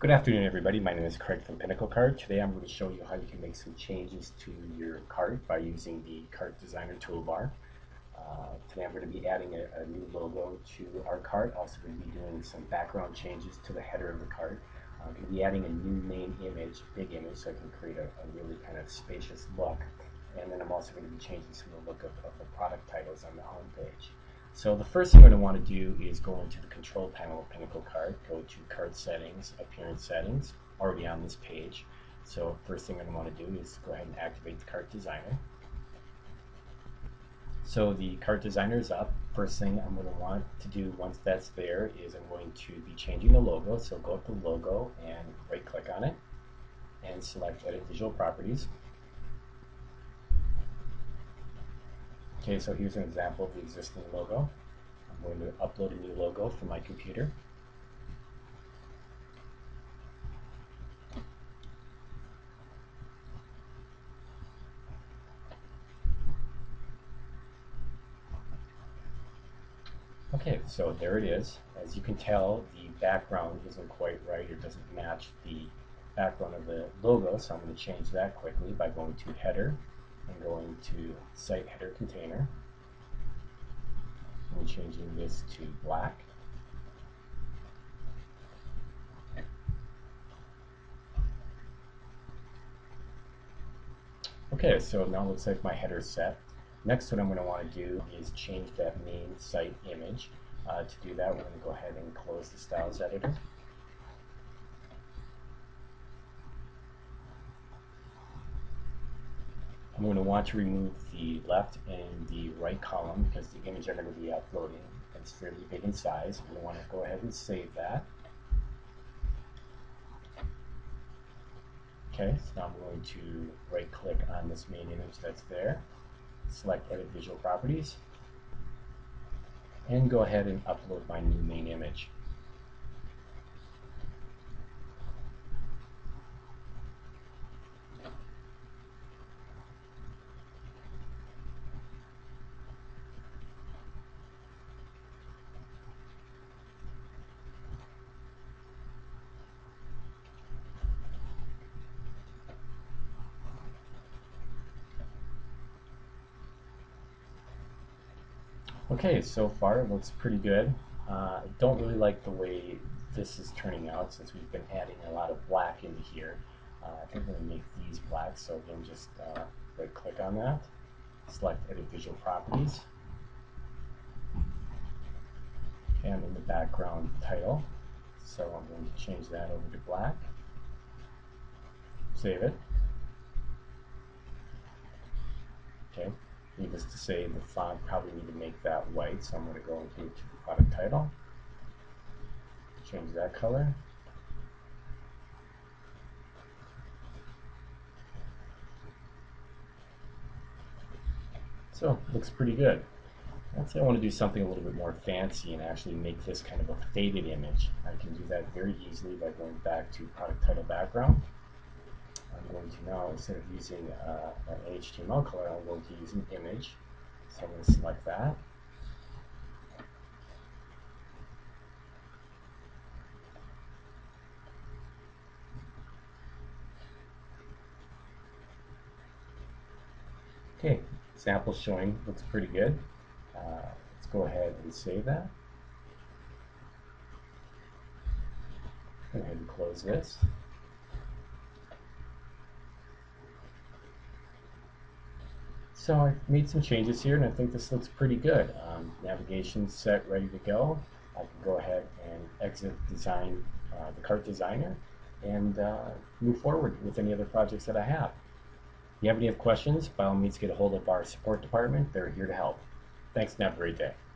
Good afternoon, everybody. My name is Craig from Pinnacle Cart. Today I'm going to show you how you can make some changes to your cart by using the Cart Designer toolbar. Today I'm going to be adding a new logo to our cart. Also going to be doing some background changes to the header of the cart. I'm going to be adding a new main image, big image, so I can create a really kind of spacious look. And then I'm also going to be changing some of the look of the product titles on the home page. So the first thing you're going to want to do is go into the control panel of Pinnacle Cart, go to Cart Settings, Appearance Settings, already on this page. So first thing you're going to want to do is go ahead and activate the Cart Designer. So the Cart Designer is up. First thing I'm going to want to do once that's there is I'm going to be changing the logo. So go up to Logo and right click on it and select Edit Visual Properties. Okay, so here's an example of the existing logo. I'm going to upload a new logo from my computer. Okay, so there it is. As you can tell, the background isn't quite right or doesn't match the background of the logo, so I'm going to change that quickly by going to Header. I'm going to Site Header Container. I'm changing this to black. Okay, so now it looks like my header is set. Next, what I'm going to want to do is change that main site image. To do that, we're going to go ahead and close the Styles Editor. I'm going to want to remove the left and the right column because the image I'm going to be uploading is fairly big in size. I'm going to want to go ahead and save that. Okay, so now I'm going to right click on this main image that's there, select Edit Visual Properties, and go ahead and upload my new main image. Okay, so far it looks pretty good. I don't really like the way this is turning out since we've been adding a lot of black into here. I think I'm going to make these black, so again just right click on that, select Edit Visual Properties, and in the background title, so I'm going to change that over to black, save it. Okay. Needless to say, the font probably need to make that white, so I'm going to go into the product title, change that color. So, looks pretty good. Let's say I want to do something a little bit more fancy and actually make this kind of a faded image. I can do that very easily by going back to product title background. I'm going to now, instead of using an HTML color, I'm going to use an image. So I'm going to select that. Okay, sample showing looks pretty good. Let's go ahead and save that. Go ahead and close this. So I made some changes here and I think this looks pretty good. Navigation set, ready to go. I can go ahead and exit design, the Cart Designer, and move forward with any other projects that I have. If you have any questions, by all means get a hold of our support department. They're here to help. Thanks and have a great day.